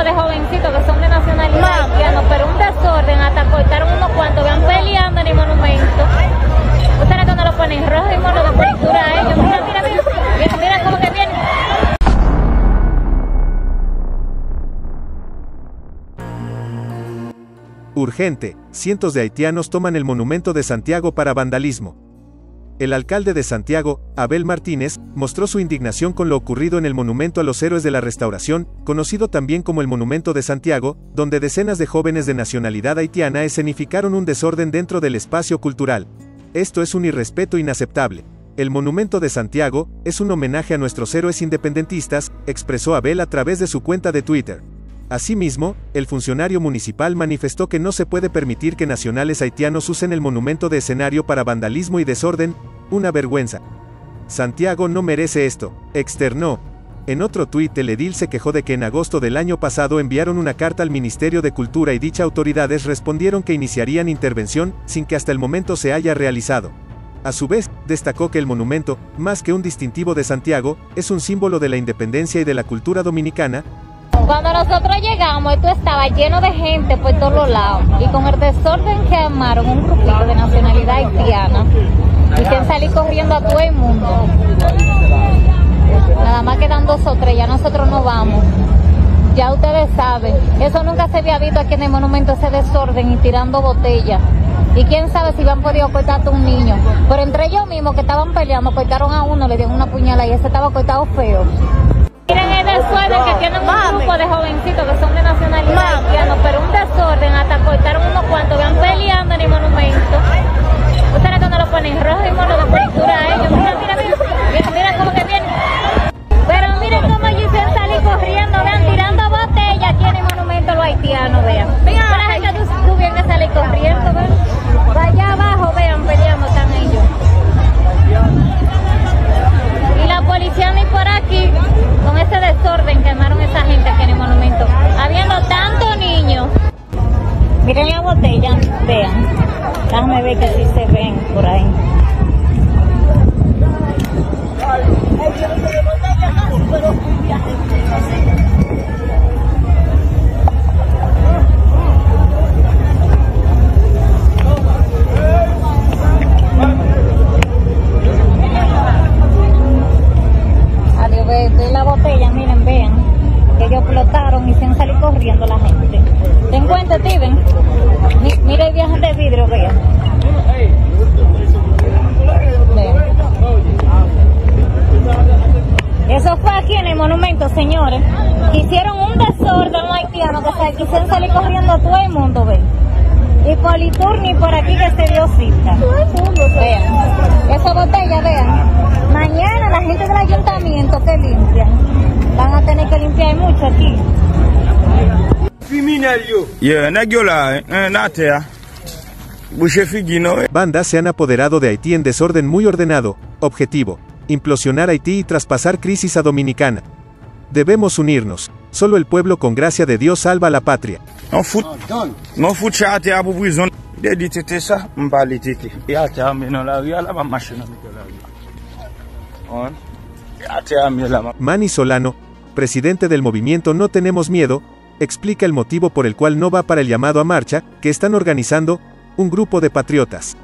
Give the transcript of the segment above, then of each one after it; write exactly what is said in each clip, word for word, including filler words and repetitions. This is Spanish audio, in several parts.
grupo de jovencitos que son de nacionalidad haitiana, pero un desorden, hasta cortaron unos cuantos, van peleando en el monumento. Ustedes cuando lo ponen rojo y mono de pintura a ellos, mira, mira, mira, mira, mira cómo que viene. Urgente, cientos de haitianos toman el monumento de Santiago para vandalismo. El alcalde de Santiago, Abel Martínez, mostró su indignación con lo ocurrido en el Monumento a los Héroes de la Restauración, conocido también como el Monumento de Santiago, donde decenas de jóvenes de nacionalidad haitiana escenificaron un desorden dentro del espacio cultural. Esto es un irrespeto inaceptable. El Monumento de Santiago es un homenaje a nuestros héroes independentistas, expresó Abel a través de su cuenta de Twitter. Asimismo, el funcionario municipal manifestó que no se puede permitir que nacionales haitianos usen el monumento de escenario para vandalismo y desorden, una vergüenza. Santiago no merece esto, externó. En otro tuit, el edil se quejó de que en agosto del año pasado enviaron una carta al Ministerio de Cultura y dichas autoridades respondieron que iniciarían intervención, sin que hasta el momento se haya realizado. A su vez, destacó que el monumento, más que un distintivo de Santiago, es un símbolo de la independencia y de la cultura dominicana. Cuando nosotros llegamos, esto estaba lleno de gente por todos lados, y con el desorden que armaron un grupito de nacionalidad haitiana, y que salí corriendo a todo el mundo. Nada más quedan dos o tres, ya nosotros no vamos. Ya ustedes saben, eso nunca se había visto aquí en el monumento, ese desorden y tirando botellas. Y quién sabe si han podido cortar a un niño. Pero entre ellos mismos que estaban peleando, cortaron a uno, le dieron una puñalada y ese estaba cortado feo. Miren el desorden que tienen un grupo de jovencitos que son de nacionalidad haitiana, pero un desorden, hasta cortaron unos cuantos, van peleando en el monumento. Ustedes cuando lo ponen rojo y mono de pintura a ellos, mira, mira, mira, mira, mira cómo que vienen. Pero miren cómo ellos se salen corriendo, vean, tirando botellas aquí en el monumento a los haitianos, vean. Mira, la gente tú bien que sale corriendo, vean. Allá abajo, vean, peleando están ellos. Y la policía ni por aquí, con ese desorden que armaron esa gente aquí en el monumento, habiendo tantos niños. Miren la botella, vean. Déjame ver que sí se ven por ahí. Adiós, ve la botella, miren, vean. Que ellos explotaron y se han salido corriendo la gente. ¿Ten cuenta, Steven? Mira el viaje de vidrio, vea. Eso fue aquí en el monumento, señores. Hicieron un desorden los haitianos que quisieron salir corriendo a todo el mundo, ve. Y por el turno por aquí que se dio cita. Vean, esa botella, vean. Mañana la gente del ayuntamiento que limpia. Van a tener que limpiar mucho aquí. Bandas se han apoderado de Haití en desorden muy ordenado, objetivo, implosionar Haití y traspasar crisis a Dominicana. Debemos unirnos. Solo el pueblo con gracia de Dios salva a la patria. Manny Solano, presidente del movimiento No Tenemos Miedo, explica el motivo por el cual no va para el llamado a marcha, que están organizando un grupo de patriotas.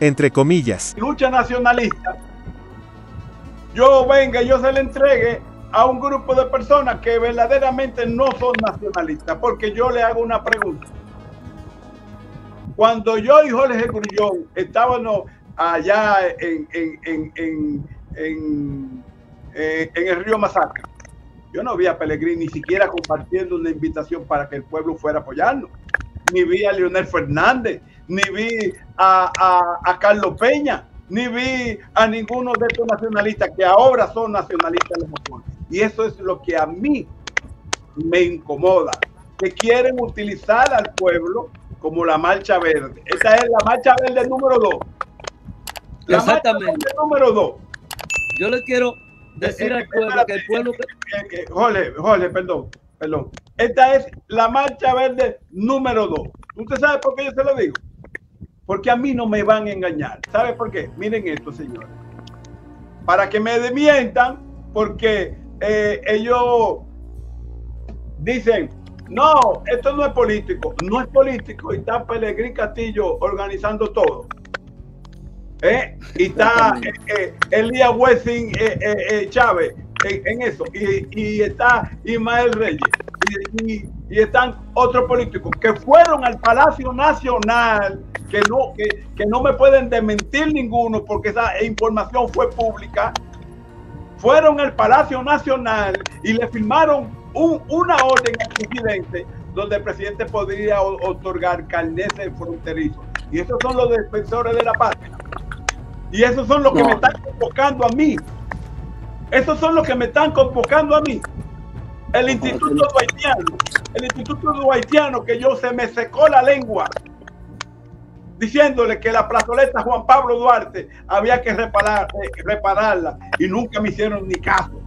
Entre comillas. Lucha nacionalista. Yo venga, yo se le entregue a un grupo de personas que verdaderamente no son nacionalistas, porque yo le hago una pregunta. Cuando yo y Jorge Grullón estábamos allá en, en, en, en, en, en, en el río Masacre, yo no vi a Pelegrín ni siquiera compartiendo una invitación para que el pueblo fuera apoyarnos. Ni vi a Leonel Fernández, ni vi a, a, a Carlos Peña, ni vi a ninguno de estos nacionalistas que ahora son nacionalistas. Y eso es lo que a mí me incomoda, que quieren utilizar al pueblo como la Marcha Verde. Esa es la Marcha Verde número dos. La Exactamente. Marcha Verde número dos. Yo le quiero... decir al pueblo que el pueblo... Jorge, Jorge, perdón, perdón. Esta es la Marcha Verde número dos. ¿Usted sabe por qué yo se lo digo? Porque a mí no me van a engañar. ¿Sabe por qué? Miren esto, señores. Para que me desmientan, porque eh, ellos dicen, No, esto no es político, no es político, y está Pelegrín Castillo organizando todo. ¿Eh? Y está eh, eh, Elías Wessing eh, eh, eh, Chávez eh, en eso, y, y está Ismael Reyes, y, y, y están otros políticos que fueron al Palacio Nacional, que no, que, que no me pueden desmentir ninguno porque esa información fue pública. Fueron al Palacio Nacional y le firmaron un, una orden al presidente donde el presidente podría otorgar carnés fronterizos. Y esos son los defensores de la patria. Y esos son los que no. me están convocando a mí. Esos son los que me están convocando a mí. El Instituto Haitiano, el Instituto Duartiano, que yo se me secó la lengua diciéndole que la plazoleta Juan Pablo Duarte había que reparar, eh, repararla, y nunca me hicieron ni caso.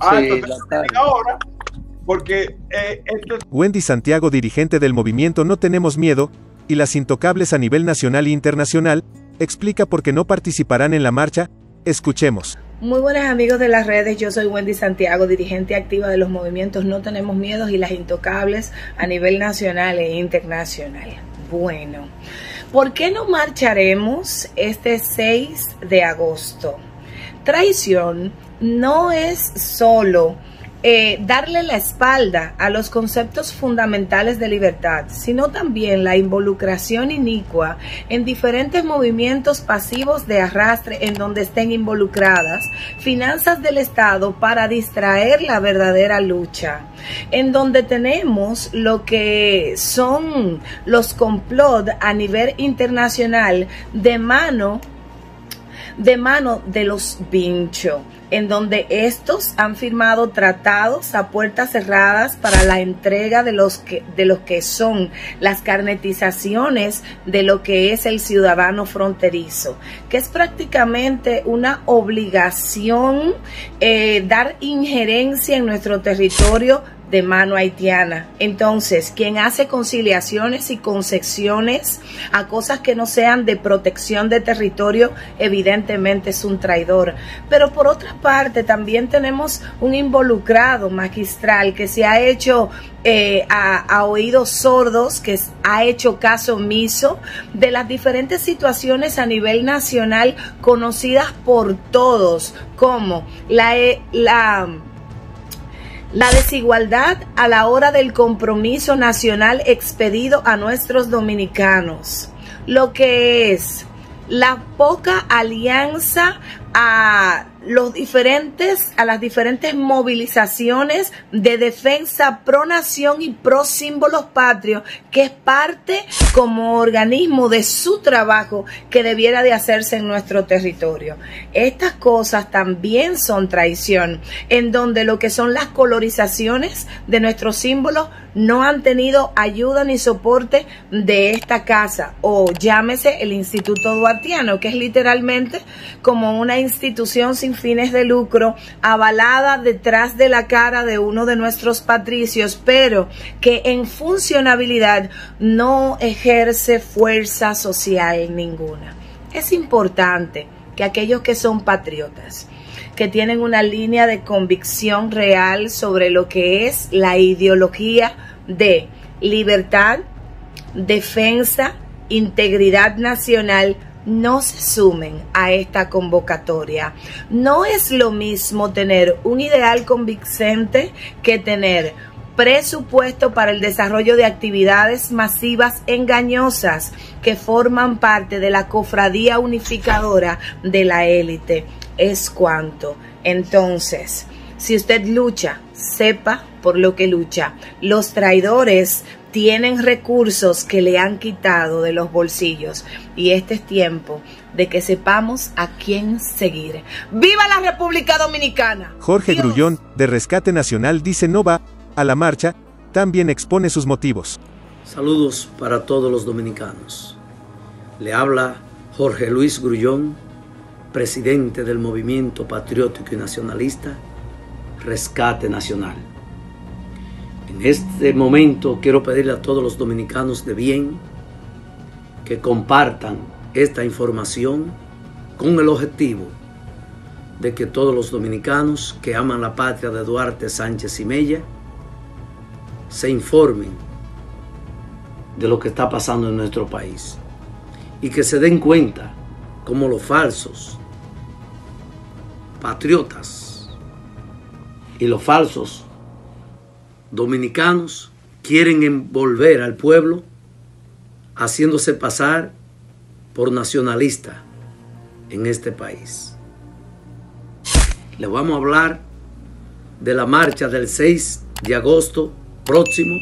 Ah, sí, entonces, ahora, porque, eh, esto... Wendy Santiago, dirigente del movimiento No Tenemos Miedo y Las Intocables a nivel nacional e internacional, explica por qué no participarán en la marcha. Escuchemos. Muy buenas amigos de las redes, yo soy Wendy Santiago, dirigente activa de los movimientos No Tenemos Miedos y Las Intocables a nivel nacional e internacional. Bueno, ¿por qué no marcharemos este seis de agosto? Traición no es solo eh, darle la espalda a los conceptos fundamentales de libertad, sino también la involucración inicua en diferentes movimientos pasivos de arrastre en donde estén involucradas finanzas del Estado para distraer la verdadera lucha, en donde tenemos lo que son los complot a nivel internacional de mano de mano de los Vinchio, en donde estos han firmado tratados a puertas cerradas para la entrega de los que, de los que son las carnetizaciones de lo que es el ciudadano fronterizo, que es prácticamente una obligación eh, dar injerencia en nuestro territorio de mano haitiana. Entonces, quien hace conciliaciones y concesiones a cosas que no sean de protección de territorio, evidentemente es un traidor. Pero por otra parte, también tenemos un involucrado magistral que se ha hecho eh, a, a oídos sordos, que ha hecho caso omiso de las diferentes situaciones a nivel nacional conocidas por todos, como la... la La desigualdad a la hora del compromiso nacional expedido a nuestros dominicanos, lo que es la poca alianza a los diferentes, a las diferentes movilizaciones de defensa pro nación y pro símbolos patrios, que es parte como organismo de su trabajo que debiera de hacerse en nuestro territorio. Estas cosas también son traición, en donde lo que son las colorizaciones de nuestros símbolos no han tenido ayuda ni soporte de esta casa, o llámese el Instituto Duartiano, que es literalmente como una institución sin fines de lucro, avalada detrás de la cara de uno de nuestros patricios, pero que en funcionabilidad no ejerce fuerza social ninguna. Es importante que aquellos que son patriotas, que tienen una línea de convicción real sobre lo que es la ideología de libertad, defensa, integridad nacional, no se sumen a esta convocatoria. No es lo mismo tener un ideal convincente que tener presupuesto para el desarrollo de actividades masivas engañosas que forman parte de la cofradía unificadora de la élite. Es cuanto. Entonces, si usted lucha, sepa por lo que lucha. Los traidores tienen recursos que le han quitado de los bolsillos, y este es tiempo de que sepamos a quién seguir. ¡Viva la República Dominicana! Jorge Dios. Grullón, de Rescate Nacional, dice no va a la marcha, también expone sus motivos. Saludos para todos los dominicanos. Le habla Jorge Luis Grullón, presidente del Movimiento Patriótico y Nacionalista Rescate Nacional. En este momento quiero pedirle a todos los dominicanos de bien que compartan esta información con el objetivo de que todos los dominicanos que aman la patria de Duarte, Sánchez y Mella se informen de lo que está pasando en nuestro país y que se den cuenta como los falsos patriotas y los falsos dominicanos quieren envolver al pueblo haciéndose pasar por nacionalista en este país. Les vamos a hablar de la marcha del seis de agosto próximo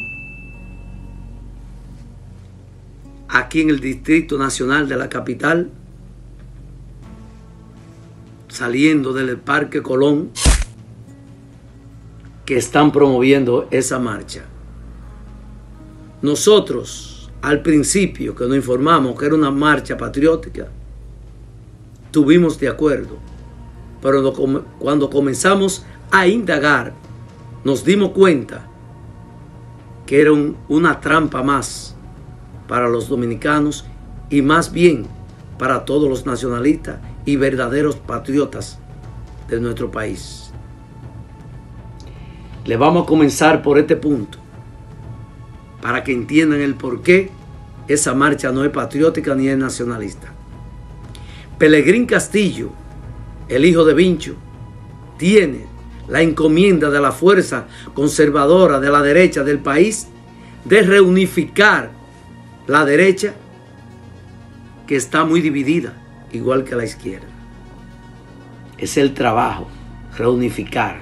aquí en el Distrito Nacional de la capital, saliendo del Parque Colón, que están promoviendo esa marcha. Nosotros, al principio, que nos informamos que era una marcha patriótica, estuvimos de acuerdo, pero cuando comenzamos a indagar, nos dimos cuenta que era un, una trampa más para los dominicanos y más bien para todos los nacionalistas y verdaderos patriotas de nuestro país. Les vamos a comenzar por este punto, para que entiendan el por qué esa marcha no es patriótica ni es nacionalista. Pelegrín Castillo, el hijo de Vinchio, tiene la encomienda de la fuerza conservadora de la derecha del país de reunificar la derecha, que está muy dividida, igual que la izquierda. Es el trabajo, reunificar,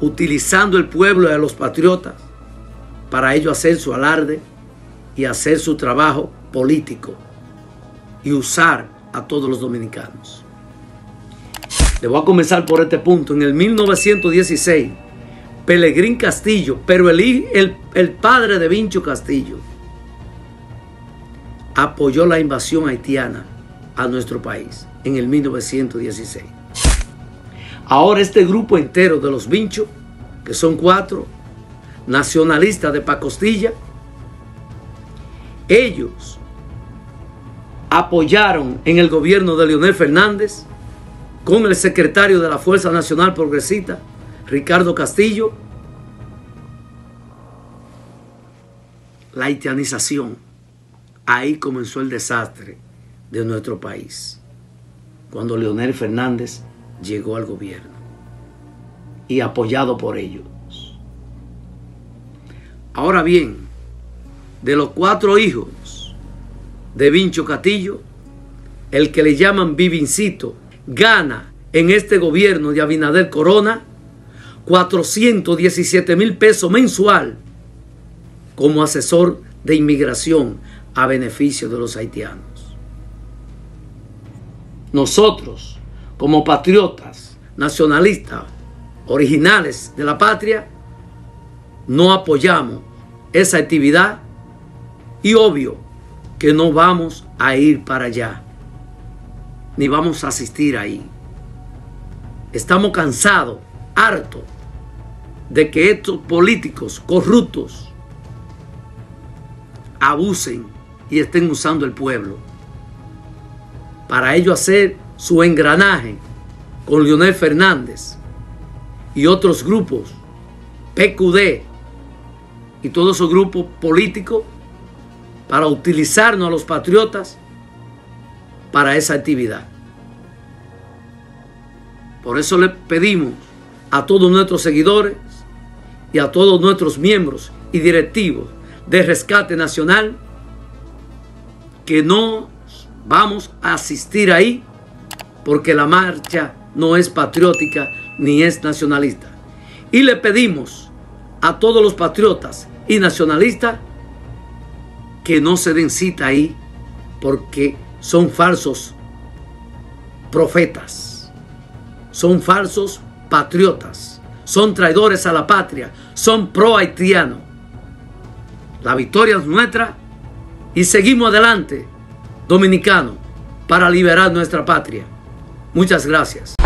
utilizando el pueblo y a los patriotas para ello hacer su alarde y hacer su trabajo político y usar a todos los dominicanos. Le voy a comenzar por este punto. En el mil novecientos dieciséis, Pelegrín Castillo, pero el, el, el padre de Vinchio Castillo, apoyó la invasión haitiana a nuestro país en el mil novecientos dieciséis. Ahora este grupo entero de los Vinchos, que son cuatro, nacionalistas de Pacostilla, ellos apoyaron en el gobierno de Leonel Fernández con el secretario de la Fuerza Nacional Progresista, Ricardo Castillo, la haitianización. Ahí comenzó el desastre de nuestro país, cuando Leonel Fernández llegó al gobierno y apoyado por ellos. Ahora bien, de los cuatro hijos de Vinchio Castillo, el que le llaman Vivincito gana en este gobierno de Abinader Corona cuatrocientos diecisiete mil pesos mensual como asesor de inmigración a beneficio de los haitianos. Nosotros, como patriotas, nacionalistas, originales de la patria, no apoyamos esa actividad y obvio que no vamos a ir para allá, ni vamos a asistir ahí. Estamos cansados, hartos de que estos políticos corruptos abusen y estén usando el pueblo para ello hacer su engranaje con Leonel Fernández y otros grupos, P Q D, y todos esos grupos políticos, para utilizarnos a los patriotas para esa actividad. Por eso le pedimos a todos nuestros seguidores y a todos nuestros miembros y directivos de Rescate Nacional que no vamos a asistir ahí, porque la marcha no es patriótica ni es nacionalista. Y le pedimos a todos los patriotas y nacionalistas que no se den cita ahí, porque son falsos profetas, son falsos patriotas, son traidores a la patria, son pro haitianos. La victoria es nuestra y seguimos adelante, dominicanos, para liberar nuestra patria. Muchas gracias.